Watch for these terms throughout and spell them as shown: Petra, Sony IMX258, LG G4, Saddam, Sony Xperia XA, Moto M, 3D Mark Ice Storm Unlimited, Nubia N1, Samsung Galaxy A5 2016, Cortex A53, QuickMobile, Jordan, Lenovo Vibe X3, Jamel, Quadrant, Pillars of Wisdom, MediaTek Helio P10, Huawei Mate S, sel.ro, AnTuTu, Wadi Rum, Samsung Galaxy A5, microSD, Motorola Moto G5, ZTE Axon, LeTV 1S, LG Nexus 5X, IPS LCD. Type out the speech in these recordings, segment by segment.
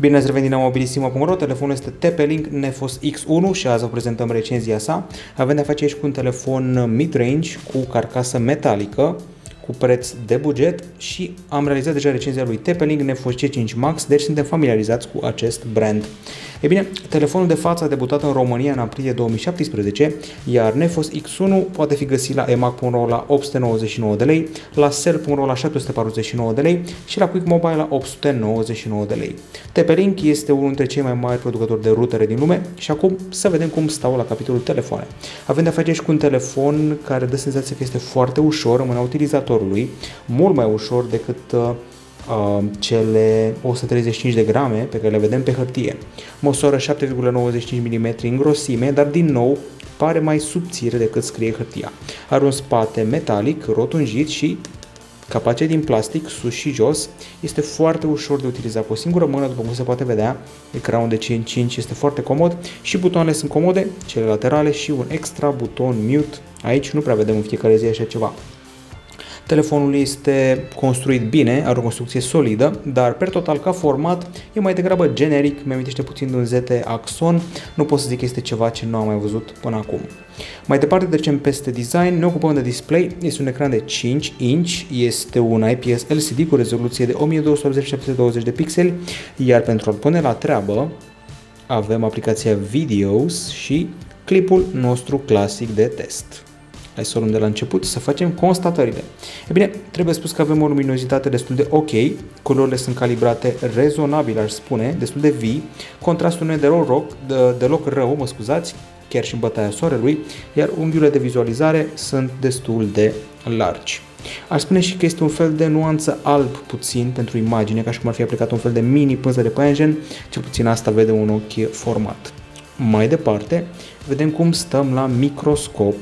Bine ați revenit la mobilissimo.ro, telefonul este TP-Link Neffos X1 și azi vă prezentăm recenzia sa. Avem de-a face aici cu un telefon mid-range cu carcasă metalică, cu preț de buget și am realizat deja recenzia lui TP-Link Neffos C5 Max, deci suntem familiarizați cu acest brand. Ei bine, telefonul de față a debutat în România în aprilie 2017, iar Neffos X1 poate fi găsit la emac.ro la 899 de lei, la sel.ro la 749 de lei și la QuickMobile la 899 de lei. TP-Link este unul dintre cei mai mari producători de rutere din lume și acum să vedem cum stau la capitolul telefoane. Avem de-a face și cu un telefon care dă senzația că este foarte ușor în mâna utilizatorului, mult mai ușor decât cele 135 de grame pe care le vedem pe hârtie. Măsoară 7,95 mm în grosime, dar din nou pare mai subțire decât scrie hârtia. Are un spate metalic, rotunjit și capace din plastic, sus și jos. Este foarte ușor de utilizat cu o singură mână, după cum se poate vedea. Ecranul de 5.5 este foarte comod și butoanele sunt comode, cele laterale și un extra buton mute. Aici nu prea vedem în fiecare zi așa ceva. Telefonul este construit bine, are o construcție solidă, dar pe total ca format e mai degrabă generic, mi-amintește puțin de un ZTE Axon, nu pot să zic că este ceva ce nu am mai văzut până acum. Mai departe trecem peste design, ne ocupăm de display, este un ecran de 5 inch, este un IPS LCD cu rezoluție de 1280x720 de pixeli, iar pentru a-l pune la treabă avem aplicația Videos și clipul nostru clasic de test. Hai să o luăm de la început, să facem constatările. E bine, trebuie spus că avem o luminozitate destul de ok, culorile sunt calibrate rezonabil, aș spune, destul de vii, contrastul nu e deloc rău, mă scuzați, chiar și în bătaia soarelui, iar unghiurile de vizualizare sunt destul de largi. Aș spune și că este un fel de nuanță alb puțin pentru imagine, ca și cum ar fi aplicat un fel de mini pânză de păianjen, cel puțin asta vede un ochi format. Mai departe, vedem cum stăm la microscop.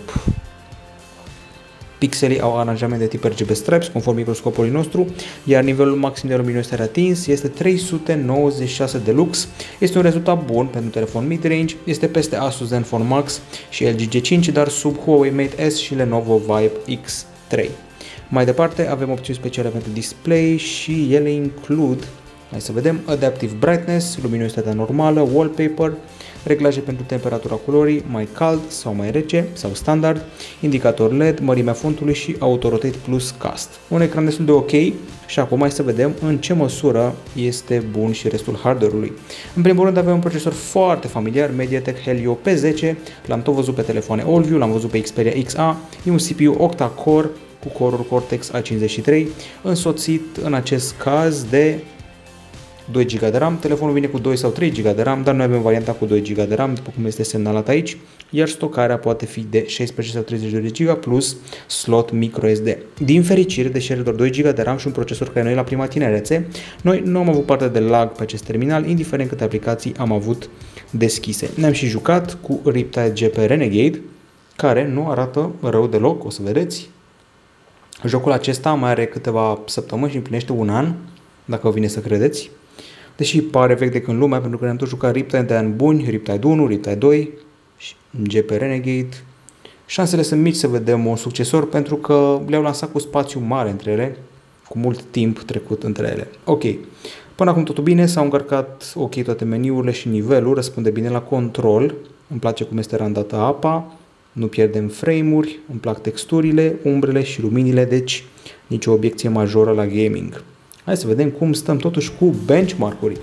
Pixelii au aranjament de tip RGB stripes, conform microscopului nostru, iar nivelul maxim de luminositate atins este 396 de lux. Este un rezultat bun pentru telefon mid-range, este peste Asus Zenfone Max și LG G5, dar sub Huawei Mate S și Lenovo Vibe X3. Mai departe avem opțiuni speciale pentru display și ele includ, hai să vedem, Adaptive Brightness, luminositatea normală, wallpaper, reglaje pentru temperatura culorii, mai cald sau mai rece sau standard, indicator LED, mărimea fontului și Autorotate plus Cast. Un ecran destul de ok și acum hai să vedem în ce măsură este bun și restul hardware-ului. În primul rând avem un procesor foarte familiar, MediaTek Helio P10, l-am tot văzut pe telefoane AllView, l-am văzut pe Xperia XA, e un CPU octa-core cu corul Cortex A53, însoțit în acest caz de 2 GB de RAM, telefonul vine cu 2 sau 3 GB de RAM, dar noi avem varianta cu 2 GB de RAM, după cum este semnalat aici, iar stocarea poate fi de 16 sau 32 GB plus slot microSD. Din fericire, deși are doar 2 GB de RAM și un procesor care nu e la prima tinerețe, noi nu am avut parte de lag pe acest terminal, indiferent câte aplicații am avut deschise. Ne-am și jucat cu Riptide GP Renegade, care nu arată rău deloc, o să vedeți. Jocul acesta mai are câteva săptămâni și împlinește un an, dacă vine să credeți. Deși pare vechi de când lumea, pentru că ne-am tot jucat Riptide de ani buni, Riptide 1, Riptide 2 și GP Renegade. Șansele sunt mici să vedem un succesor pentru că le-au lansat cu spațiu mare între ele, cu mult timp trecut între ele. Ok, până acum totul bine, s-au încărcat ok toate meniurile și nivelul, răspunde bine la control, îmi place cum este randată apa, nu pierdem frame-uri, îmi plac texturile, umbrele și luminile, deci nicio obiecție majoră la gaming. Hai să vedem cum stăm totuși cu benchmark-urile.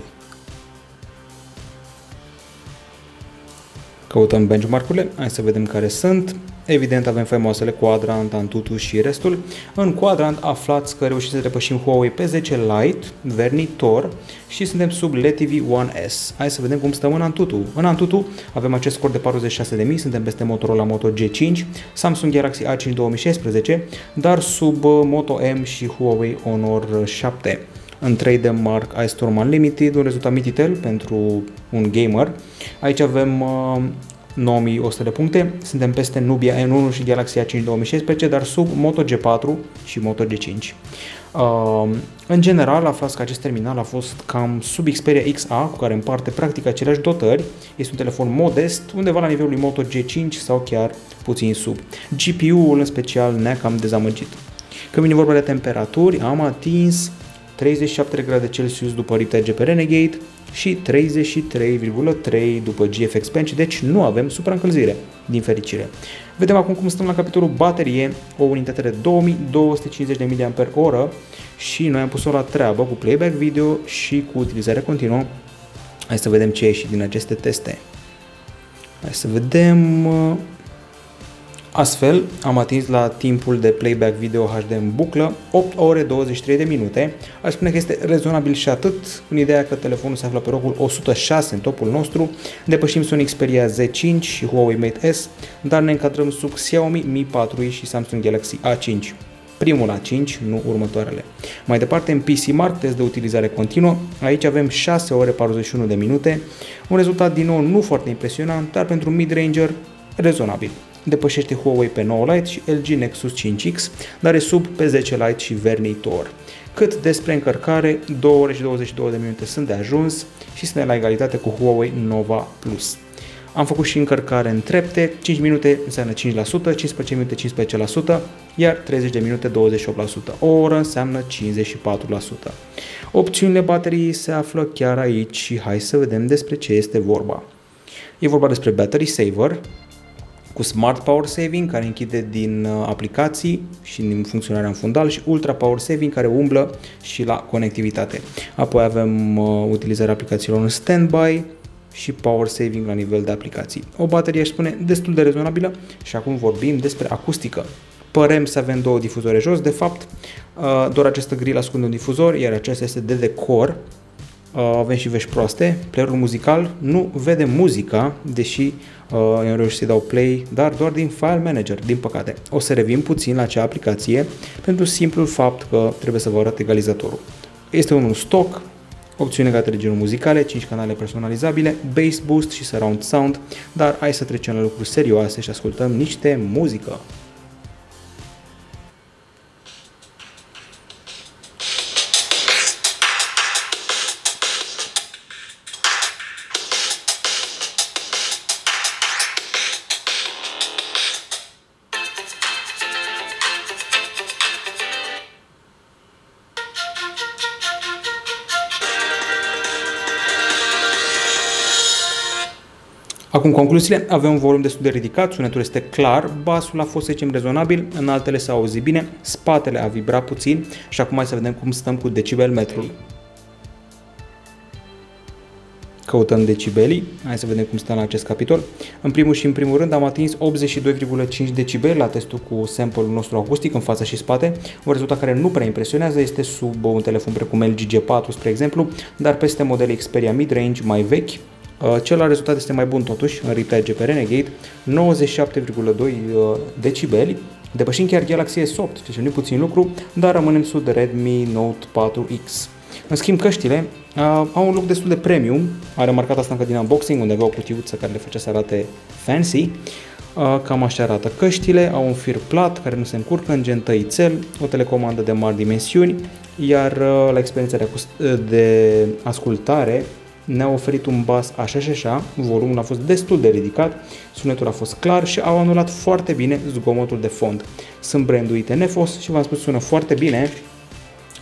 Căutăm benchmark-urile, hai să vedem care sunt. Evident avem faimoasele Quadrant, AnTuTu și restul. În Quadrant aflați că reușim să depășim Huawei P10 Lite, vernitor, și suntem sub LeTV 1S. Hai să vedem cum stăm în AnTuTu. În AnTuTu avem acest scor de 46.000, suntem peste Motorola Moto G5, Samsung Galaxy A5 2016, dar sub Moto M și Huawei Honor 7. În 3D Mark Ice Storm Unlimited, un rezultat mititel pentru un gamer. Aici avem 9100 de puncte, suntem peste Nubia N1 și Galaxy A5 2016, dar sub Moto G4 și Moto G5. În general, aflați că acest terminal a fost cam sub Xperia XA, cu care împarte practic aceleași dotări. Este un telefon modest, undeva la nivelul lui Moto G5 sau chiar puțin sub. GPU-ul în special ne-a cam dezamăgit. Când vine vorba de temperaturi, am atins 37 grade Celsius după Riptide GP Renegade, și 33,3 după GFX Bench, deci nu avem supraîncălzire, din fericire. Vedem acum cum stăm la capitolul baterie, o unitate de 2250 de mAh și noi am pus-o la treabă cu playback video și cu utilizare continuă. Hai să vedem ce ieși din aceste teste. Hai să vedem. Astfel, am atins la timpul de playback video HD în buclă 8 ore 23 de minute. Aș spune că este rezonabil și atât, în ideea că telefonul se află pe locul 106 în topul nostru. Depășim Sony Xperia Z5 și Huawei Mate S, dar ne încadrăm sub Xiaomi Mi 4 și Samsung Galaxy A5. Primul A5, nu următoarele. Mai departe, în PCMark, test de utilizare continuă, aici avem 6 ore 41 de minute. Un rezultat din nou nu foarte impresionant, dar pentru mid-ranger, rezonabil. Depășește Huawei P9 Lite și LG Nexus 5X, dar e sub P10 Lite și Vernitor. Cât despre încărcare, 2 ore și 22 de minute sunt de ajuns și sunt la egalitate cu Huawei Nova Plus. Am făcut și încărcare în trepte, 5 minute înseamnă 5%, 15 minute 15%, iar 30 de minute 28%, o oră înseamnă 54%. Opțiunile bateriei se află chiar aici și hai să vedem despre ce este vorba. E vorba despre Battery Saver, cu Smart Power Saving, care închide din aplicații și din funcționarea în fundal, și Ultra Power Saving, care umblă și la conectivitate. Apoi avem utilizarea aplicațiilor în standby și Power Saving la nivel de aplicații. O baterie, aș spune, destul de rezonabilă. Și acum vorbim despre acustică. Părem să avem două difuzoare jos, de fapt doar această gril ascunde un difuzor, iar aceasta este de decor. Avem și vești proaste, playerul muzical nu vede muzica, deși eu reușesc să-i dau play, dar doar din File Manager, din păcate. O să revin puțin la acea aplicație pentru simplul fapt că trebuie să vă arăt egalizatorul. Este unul stock, opțiuni legate de genuri muzicale, 5 canale personalizabile, Bass Boost și Surround Sound, dar hai să trecem la lucruri serioase și ascultăm niște muzică. Acum concluziile, avem un volum destul de ridicat, sunetul este clar, basul a fost, să zicem, rezonabil, în altele s-a auzit bine, spatele a vibrat puțin și acum hai să vedem cum stăm cu decibelmetrul. Căutăm decibelii, hai să vedem cum stăm la acest capitol. În primul și în primul rând am atins 82,5 decibeli la testul cu sample-ul nostru acustic în față și spate. Un rezultat care nu prea impresionează, este sub un telefon precum LG G4, spre exemplu, dar peste modele Xperia mid-range mai vechi. Celălalt rezultat este mai bun totuși, în Riptide GP Renegade, 97,2 decibeli, depășind chiar Galaxy S8, deci nu-i puțin lucru, dar rămânem sub Redmi Note 4X. În schimb, căștile au un look destul de premium, a remarcat asta încă din unboxing, unde avea o cutiuță care le făcea să arate fancy. Cam așa arată căștile, au un fir plat care nu se încurcă, în gen tăițel, o telecomandă de mari dimensiuni, iar la experiența de ascultare, ne-a oferit un bas așa și așa, volumul a fost destul de ridicat, sunetul a fost clar și au anulat foarte bine zgomotul de fond. Sunt branduite Neffos și v-am spus, sună foarte bine,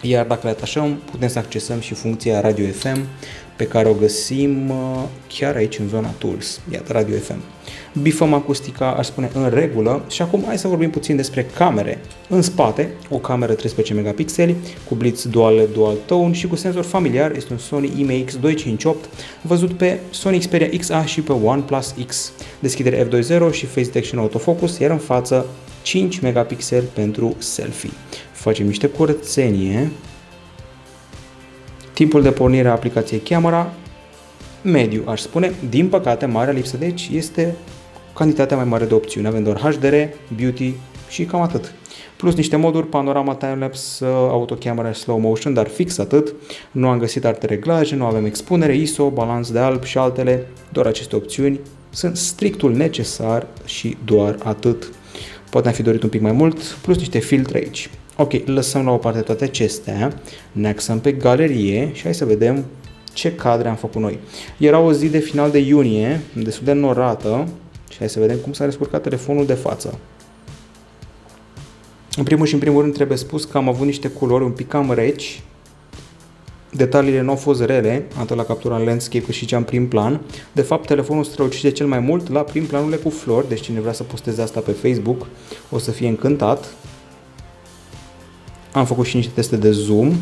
iar dacă le atașăm putem să accesăm și funcția Radio FM pe care o găsim chiar aici în zona Tools, iată Radio FM. Bifăm acustica, aș spune, în regulă și acum hai să vorbim puțin despre camere. În spate, o cameră 13 megapixeli cu blitz dual tone și cu senzor familiar, este un Sony IMX258 văzut pe Sony Xperia XA și pe OnePlus X. Deschidere f2.0 și Face Detection Autofocus, iar în față 5 megapixeli pentru selfie. Facem niște curățenie. Timpul de pornire a aplicației camera, mediu aș spune, din păcate marea lipsă deci este cantitatea mai mare de opțiuni, avem doar HDR, Beauty și cam atât. Plus niște moduri, panorama, timelapse, autocamera, slow motion, dar fix atât, nu am găsit alte reglaje, nu avem expunere, ISO, balanț de alb și altele, doar aceste opțiuni sunt strictul necesar și doar atât. Poate am fi dorit un pic mai mult, plus niște filtre aici. Ok, lăsăm la o parte toate acestea, ne axăm pe galerie și hai să vedem ce cadre am făcut noi. Era o zi de final de iunie, destul de norată și hai să vedem cum s-a descurcat telefonul de față. În primul și în primul rând trebuie spus că am avut niște culori un pic cam reci, Detaliile nu au fost rele, atât la captura în landscape cât și cea în prim plan. De fapt, telefonul strălucește cel mai mult la prim planurile cu flori, deci cine vrea să posteze asta pe Facebook o să fie încântat. Am făcut și niște teste de zoom.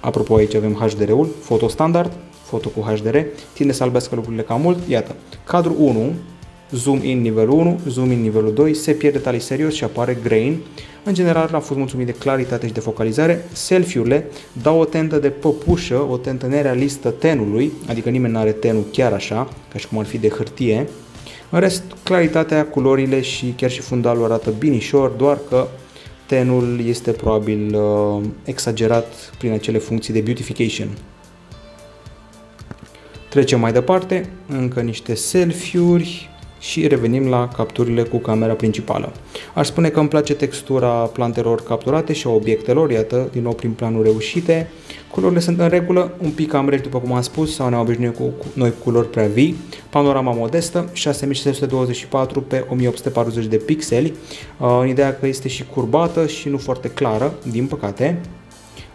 Apropo, aici avem HDR-ul, foto standard, foto cu HDR, tinde să albească lucrurile cam mult. Iată, cadru 1, zoom in nivelul 1, zoom in nivelul 2, se pierd detalii serios și apare grain. În general, am fost mulțumit de claritate și de focalizare. Selfie-urile dau o tentă de păpușă, o tentă nerealistă tenului, adică nimeni nu are tenul chiar așa, ca și cum ar fi de hârtie. În rest, claritatea, culorile și chiar și fundalul arată binișor, doar că tenul este probabil exagerat prin acele funcții de beautification. Trecem mai departe, încă niște selfie-uri și revenim la capturile cu camera principală. Aș spune că îmi place textura plantelor capturate și a obiectelor, iată, din nou prin planuri reușite. Culorile sunt în regulă, un pic cam reci, după cum am spus, sau ne-am obișnuit cu noi culori prea vii. Panorama modestă, 6624 pe 1840 de pixeli, în ideea că este și curbată și nu foarte clară, din păcate.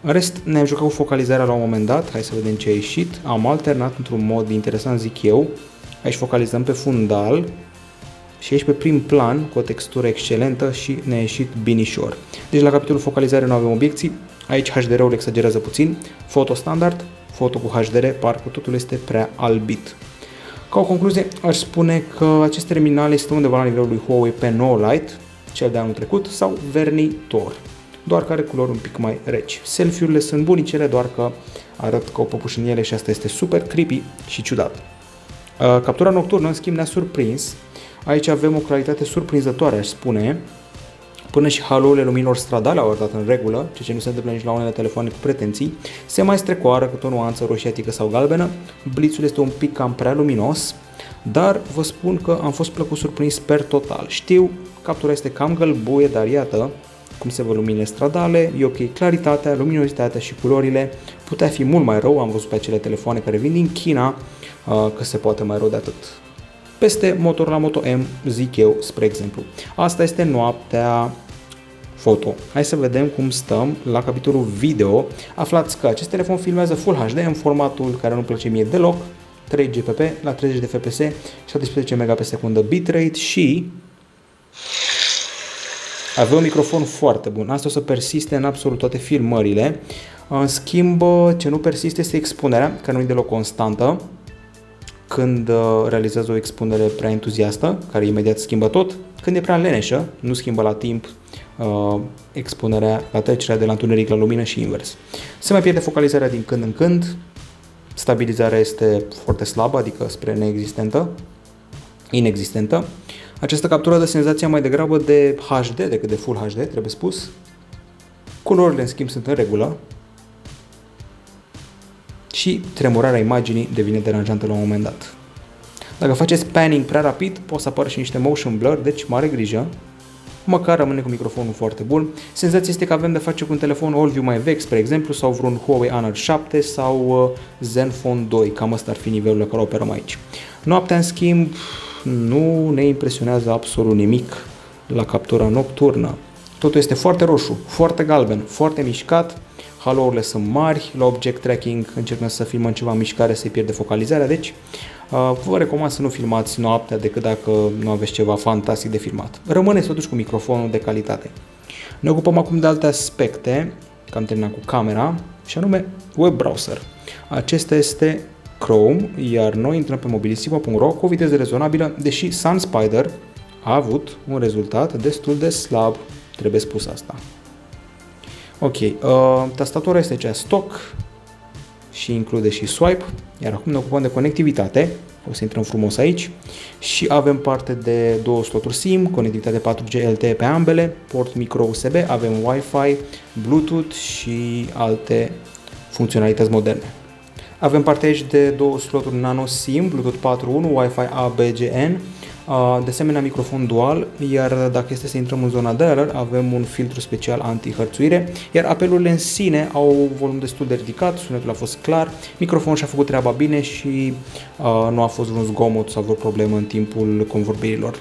În rest, ne-am jucat cu focalizarea la un moment dat, hai să vedem ce a ieșit. Am alternat într-un mod interesant, zic eu. Aici focalizăm pe fundal și aici pe prim plan, cu o textură excelentă și ne-a ieșit binișor. Deci la capitolul focalizare nu avem obiecții, aici HDR-ul exagerează puțin, foto standard, foto cu HDR, parcă totul este prea albit. Ca o concluzie, aș spune că acest terminal este undeva la nivelul lui Huawei P9 Lite, cel de anul trecut, sau vernitor, doar că are culori un pic mai reci. Selfie-urile sunt bunicele, doar că arăt ca o păpușă în ele și asta este super creepy și ciudat. Captura nocturnă, în schimb, ne-a surprins. Aici avem o claritate surprinzătoare, aș spune. Până și halourile luminilor stradale au arătat în regulă, ceea ce nu se întâmplă nici la unele telefoane cu pretenții. Se mai strecoară cât o nuanță roșiatică sau galbenă. Blițul este un pic cam prea luminos, dar vă spun că am fost plăcut surprins per total. Știu, captura este cam gălbuie, dar iată cum se văd luminile stradale, e ok, claritatea, luminositatea și culorile. Putea fi mult mai rău, am văzut pe acele telefoane care vin din China că se poate mai rău de atât. Peste Motorola Moto M, zic eu, spre exemplu. Asta este noaptea foto. Hai să vedem cum stăm la capitolul video. Aflați că acest telefon filmează Full HD în formatul care nu-mi place mie deloc, 3GPP la 30 de fps, 17 Mbps bitrate și... avea un microfon foarte bun, asta o să persiste în absolut toate filmările. În schimb, ce nu persiste este expunerea, care nu e deloc constantă. Când realizează o expunere prea entuziastă, care imediat schimbă tot, când e prea leneșă, nu schimbă la timp expunerea, la trecerea de la întuneric la lumină și invers. Se mai pierde focalizarea din când în când, stabilizarea este foarte slabă, adică spre neexistentă, inexistentă. Această captură dă senzația mai degrabă de HD decât de Full HD, trebuie spus. Culorile, în schimb, sunt în regulă. Și tremurarea imaginii devine deranjantă la un moment dat. Dacă faceți panning prea rapid, pot să apară și niște motion blur, deci mare grijă. Măcar rămâne cu microfonul foarte bun. Senzația este că avem de face cu un telefon AllView mai vechi, spre exemplu, sau vreun Huawei Honor 7 sau Zenfone 2. Cam asta ar fi nivelul la care operăm aici. Noaptea, în schimb, nu ne impresionează absolut nimic la captura nocturnă. Totul este foarte roșu, foarte galben, foarte mișcat, halourile sunt mari, la object tracking încercăm să filmăm ceva în mișcare, se pierde focalizarea, deci vă recomand să nu filmați noaptea decât dacă nu aveți ceva fantastic de filmat. Rămâneți totuși cu microfonul de calitate. Ne ocupăm acum de alte aspecte, că am terminat cu camera, și anume web browser. Acesta este Chrome, iar noi intrăm pe mobilissimo.ro cu o viteză rezonabilă, deși SunSpider a avut un rezultat destul de slab, trebuie spus asta. Ok, tastatura este cea stock și include și swipe, iar acum ne ocupăm de conectivitate, o să intrăm frumos aici și avem parte de două sloturi SIM, conectivitate 4G LTE pe ambele, port micro USB, avem Wi-Fi, Bluetooth și alte funcționalități moderne. Avem parte aici de două sloturi nano SIM, Bluetooth 4.1, Wi-Fi ABGN, de asemenea microfon dual, iar dacă este să intrăm în zona dialer, avem un filtru special anti-hărțuire, iar apelurile în sine au volum destul de ridicat, sunetul a fost clar, microfonul și-a făcut treaba bine și nu a fost vreun zgomot sau vreo problemă în timpul convorbirilor.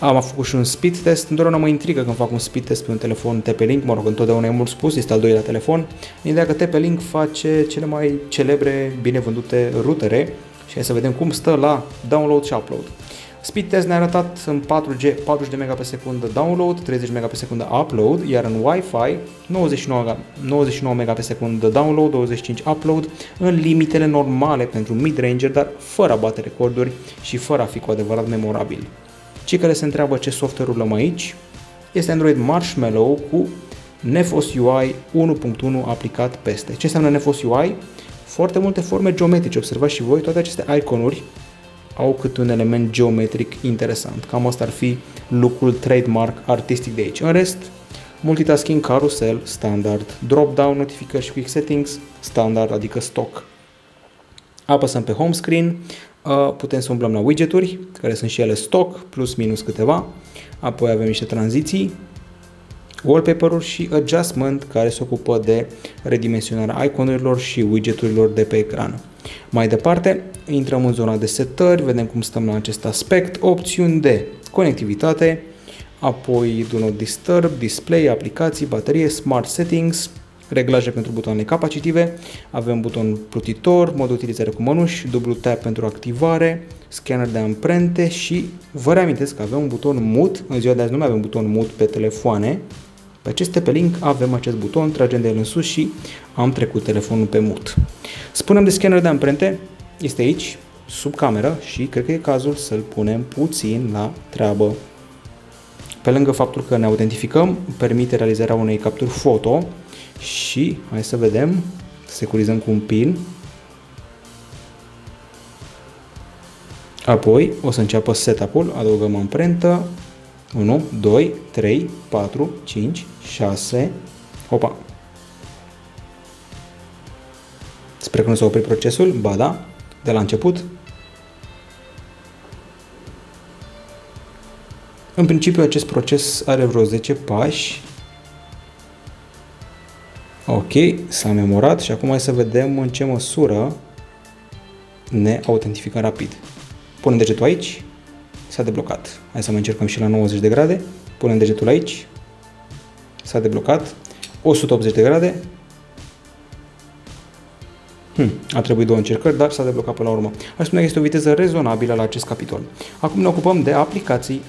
Am făcut și un speed test, întotdeauna mă intrigă când fac un speed test pe un telefon TP-Link, mă rog, întotdeauna e mult spus, este al doilea telefon. Ideea că TP-Link face cele mai celebre, bine vândute rutere și hai să vedem cum stă la download și upload. Speed test ne-a arătat în 4G 40 de Mbps download, 30 Mbps upload, iar în Wi-Fi 99 Mbps download, 25 upload, în limitele normale pentru mid-ranger, dar fără a bate recorduri și fără a fi cu adevărat memorabil. Cei care se întreabă ce software urlăm aici, este Android Marshmallow cu Neffos UI 1.1 aplicat peste. Ce înseamnă Neffos UI? Foarte multe forme geometrice, observați și voi, toate aceste iconuri au câte un element geometric interesant. Cam asta ar fi look-ul trademark artistic de aici. În rest, multitasking, carusel, standard, drop-down, notificări și quick settings, standard, adică stock. Apăsăm pe home screen, putem să umblăm la widgeturi, care sunt și ele stock, plus minus câteva, apoi avem niște tranziții, wallpaper-uri și adjustment, care se ocupă de redimensionarea iconurilor și widgeturilor de pe ecran. Mai departe, intrăm în zona de setări, vedem cum stăm la acest aspect, opțiuni de conectivitate, apoi Do Not Disturb, display, aplicații, baterie, smart settings, reglaje pentru butoane capacitive, avem buton plutitor, mod de utilizare cu mănuși, dublu tap pentru activare, scanner de amprente și vă reamintesc că avem un buton mute, în ziua de azi nu mai avem buton mute pe telefoane, pe aceste pe link avem acest buton, tragem de el în sus și am trecut telefonul pe mute. Spunem de scanner de amprente, este aici, sub cameră și cred că e cazul să-l punem puțin la treabă. Pe lângă faptul că ne autentificăm, permite realizarea unei capturi foto și hai să vedem, securizăm cu un pin. Apoi o să înceapă setup-ul, adăugăm amprentă, 1, 2, 3, 4, 5, 6, opa. Sper că nu s-a oprit procesul, ba da, de la început. În principiu acest proces are vreo 10 pași. Ok, s-a memorat și acum hai să vedem în ce măsură ne autentificăm rapid. Punem degetul aici, s-a deblocat. Hai să mai încercăm și la 90 de grade. Punem degetul aici, s-a deblocat. 180 de grade. A trebuit două încercări, dar s-a deblocat până la urmă. Aș spune că este o viteză rezonabilă la acest capitol. Acum ne ocupăm de aplicații.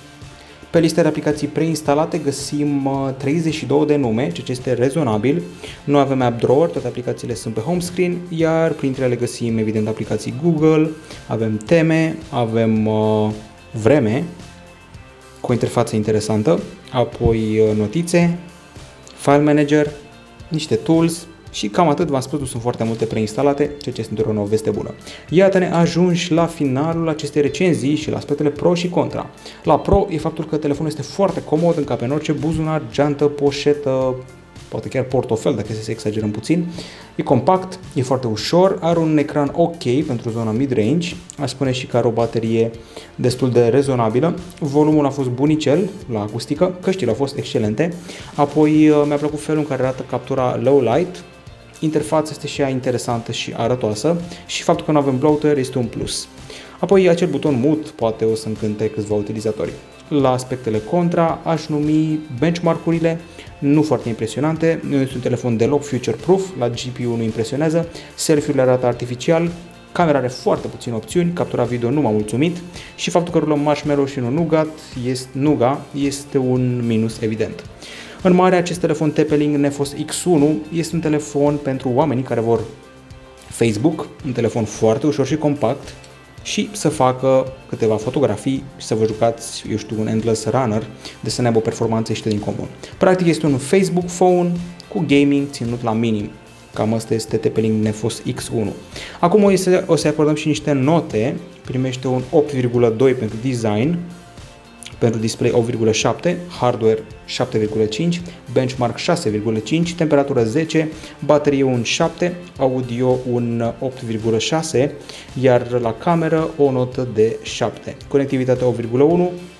Pe lista de aplicații preinstalate găsim 32 de nume, ceea ce este rezonabil. Noi avem App Drawer, toate aplicațiile sunt pe home screen, iar printre ele găsim evident aplicații Google, avem teme, avem vreme, cu o interfață interesantă, apoi notițe, file manager, niște tools și cam atât, v-am spus, nu sunt foarte multe preinstalate, ceea ce este într-o veste bună. Iată, ne ajungi la finalul acestei recenzii și la aspectele pro și contra. La pro e faptul că telefonul este foarte comod, încape în orice buzunar, geantă, poșetă, poate chiar portofel, dacă se exagerăm puțin. E compact, e foarte ușor, are un ecran ok pentru zona mid-range, aș spune și că are o baterie destul de rezonabilă, volumul a fost bunicel la acustică, căștile au fost excelente, apoi mi-a plăcut felul în care arată captura low light, interfața este și ea interesantă și arătoasă și faptul că nu avem bloater este un plus. Apoi acel buton mute poate o să încânte câțiva utilizatori. La aspectele contra aș numi benchmark-urile, nu foarte impresionante, nu este un telefon deloc future-proof, la GPU nu impresionează, selfie-urile arată artificial, camera are foarte puține opțiuni, captura video nu m-a mulțumit și faptul că rulăm marshmallow și nu nougat este un minus evident. În mare, acest telefon TP-Link Neffos X1 este un telefon pentru oamenii care vor Facebook, un telefon foarte ușor și compact și să facă câteva fotografii și să vă jucați, eu știu, un endless runner, de să ne aibă o performanță și din comun. Practic este un Facebook phone cu gaming ținut la minim. Cam asta este TP-Link Neffos X1. Acum o să acordăm și niște note, primește un 8,2 pentru design, pentru display 8,7, hardware 7,5, benchmark 6,5, temperatură 10, baterie un 7, audio un 8,6, iar la cameră o notă de 7. Conectivitate 8,1,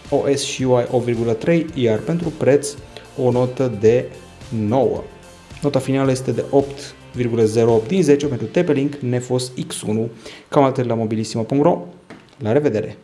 OS și UI 8,3, iar pentru preț o notă de 9. Nota finală este de 8,08 din 10 pentru TP-Link Neffos X1. Cam atât la mobilissimo.ro. La revedere!